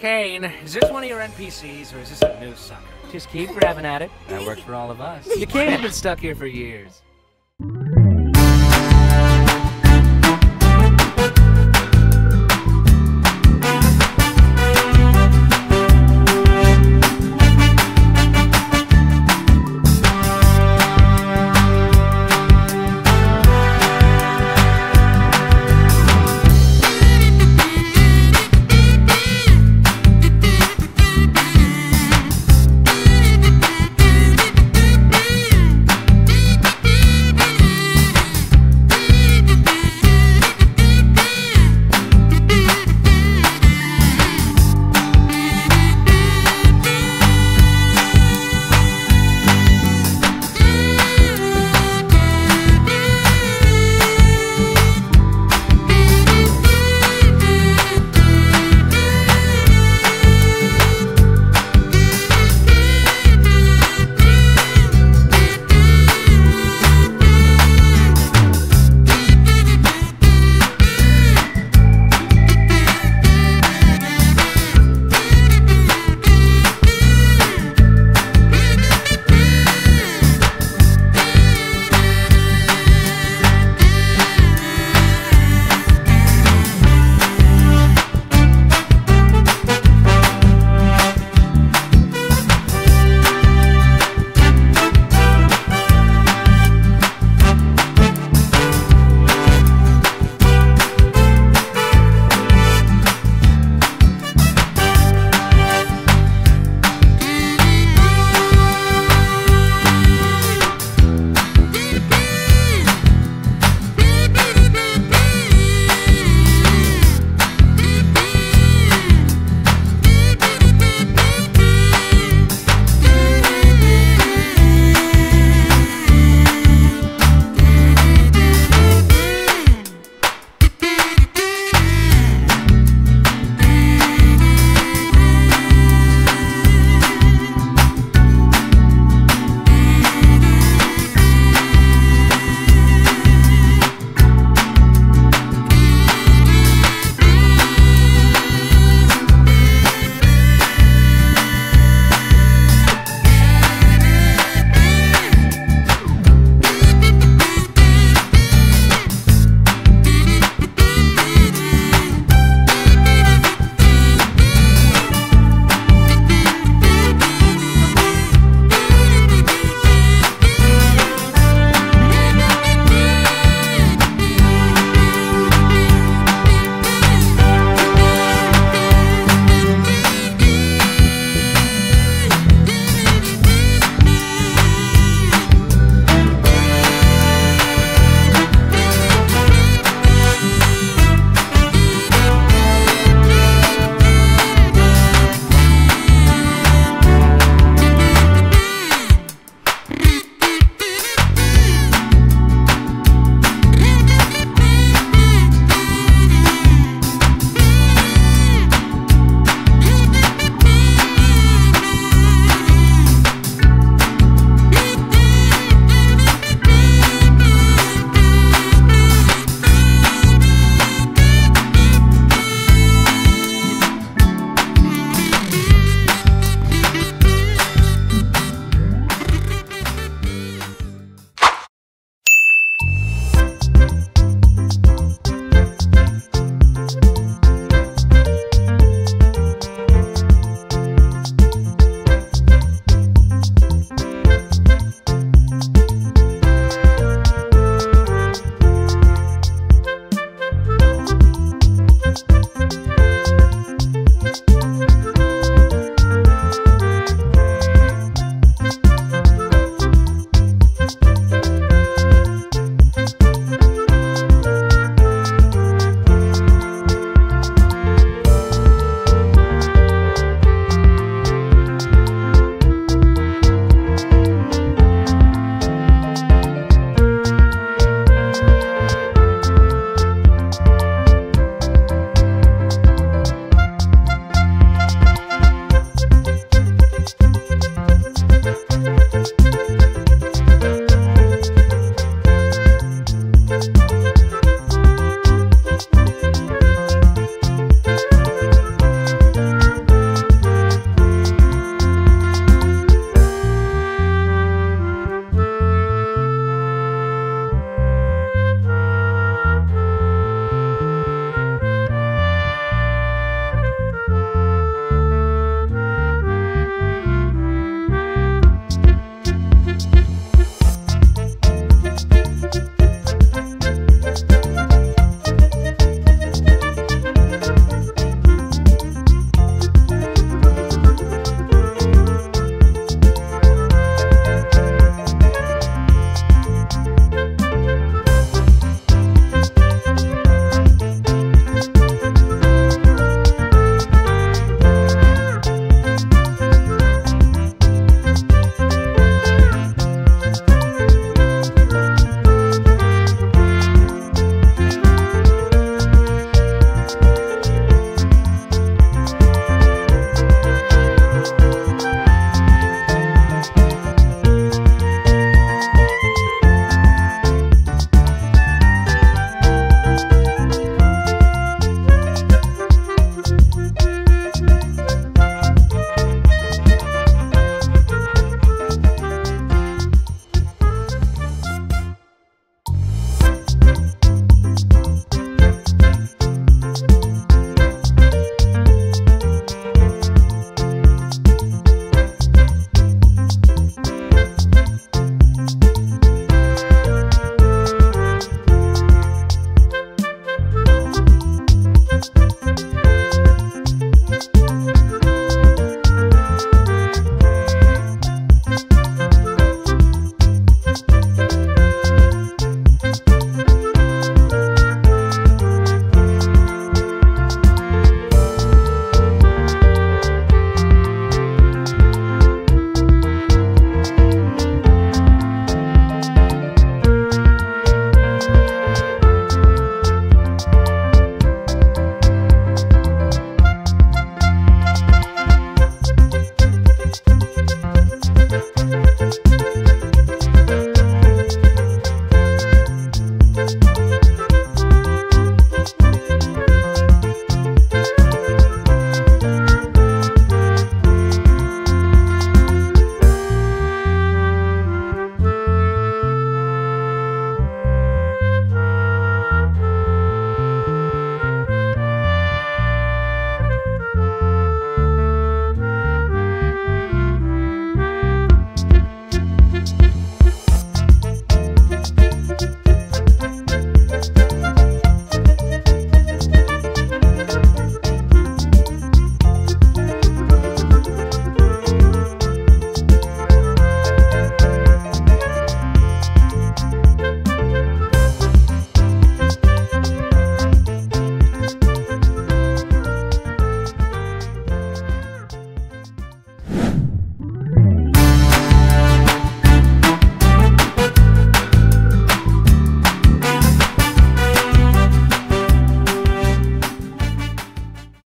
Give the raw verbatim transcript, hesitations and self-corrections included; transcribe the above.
Kane, is this one of your N P Cs, or is this a new sucker? Just keep grabbing at it. That worked for all of us. You can't have been stuck here for years.